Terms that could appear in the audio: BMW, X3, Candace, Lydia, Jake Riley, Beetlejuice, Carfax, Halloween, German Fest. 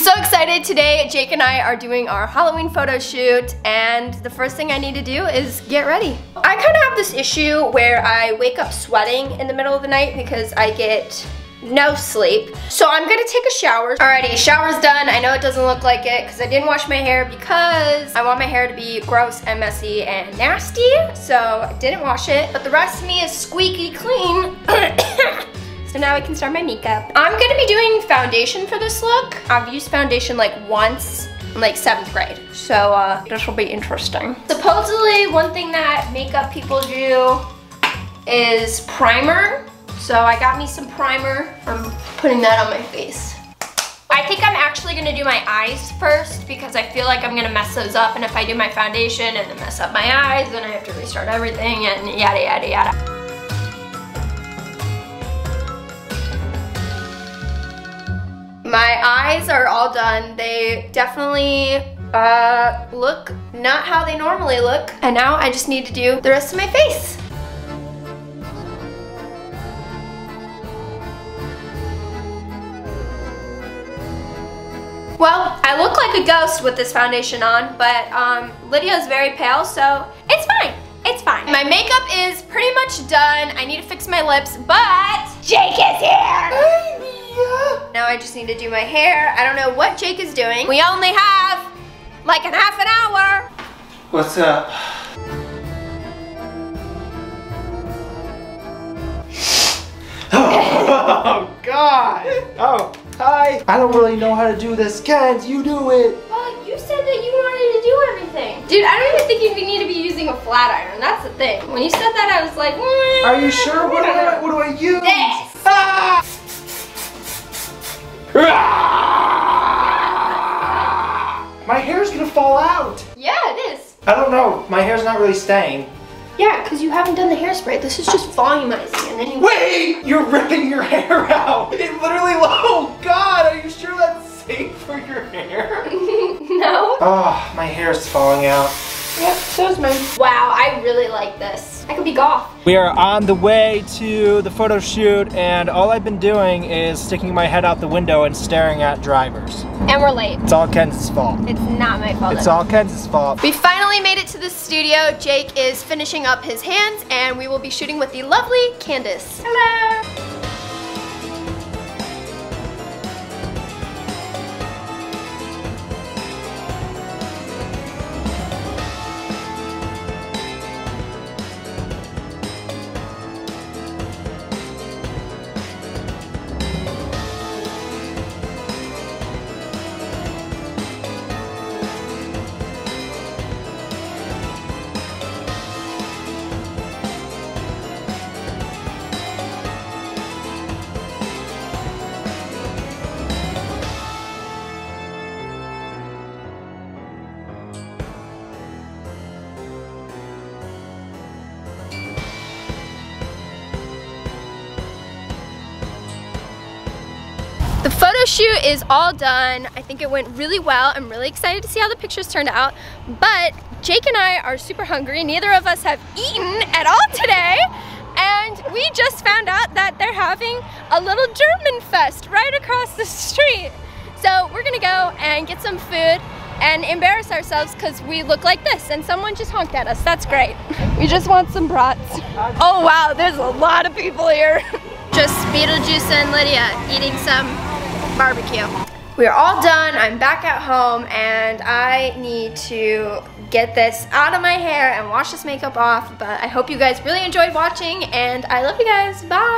so excited. Today Jake and I are doing our Halloween photo shoot, and the first thing I need to do is get ready. I kind of have this issue where I wake up sweating in the middle of the night because I get no sleep. So I'm gonna take a shower. Alrighty, shower's done. I know it doesn't look like it because I didn't wash my hair because I want my hair to be gross and messy and nasty. So I didn't wash it, but the rest of me is squeaky clean. So now I can start my makeup. I'm gonna be doing foundation for this look. I've used foundation like once in like 7th grade. So this will be interesting. Supposedly one thing that makeup people do is primer. So I got me some primer. I'm putting that on my face. I think I'm actually gonna do my eyes first because I feel like I'm gonna mess those up, and if I do my foundation and then mess up my eyes, then I have to restart everything and yada yada yada. My eyes are all done. They definitely look not how they normally look. And now I just need to do the rest of my face. Well, I look like a ghost with this foundation on, but Lydia is very pale, so it's fine. It's fine. My makeup is pretty much done. I need to fix my lips, but Jake is here. Now I just need to do my hair. I don't know what Jake is doing. We only have like a half an hour. What's up? Oh God. Oh, hi. I don't really know how to do this. Candace, you do it. Well, you said that you wanted to do everything. Dude, I don't even think you need to be using a flat iron. That's the thing. When you said that, I was like, are you sure? What do I use? This. Ah! My hair's gonna fall out. Yeah, it is. I don't know. My hair's not really staying. Yeah, because you haven't done the hairspray. This is just volumizing. And then you... Wait! You're ripping your hair out. It literally... Oh, God. Are you sure that's safe for your hair? No. Oh, my hair's falling out. Yep, so's mine. Wow, I really like this. I could be goth. We are on the way to the photo shoot, and all I've been doing is sticking my head out the window and staring at drivers. And we're late. It's all Ken's fault. It's not my fault. It's all Ken's fault. We finally made it to the studio. Jake is finishing up his hands, and we will be shooting with the lovely Candace. Hello. The photo shoot is all done. I think it went really well. I'm really excited to see how the pictures turned out, but Jake and I are super hungry. Neither of us have eaten at all today, and we just found out that they're having a little German Fest right across the street. So we're gonna go and get some food and embarrass ourselves because we look like this, and someone just honked at us. That's great. We just want some brats. Oh wow, there's a lot of people here. Just Beetlejuice and Lydia eating some barbecue. We're all done. I'm back at home, and I need to get this out of my hair and wash this makeup off, but I hope you guys really enjoyed watching, and I love you guys. Bye!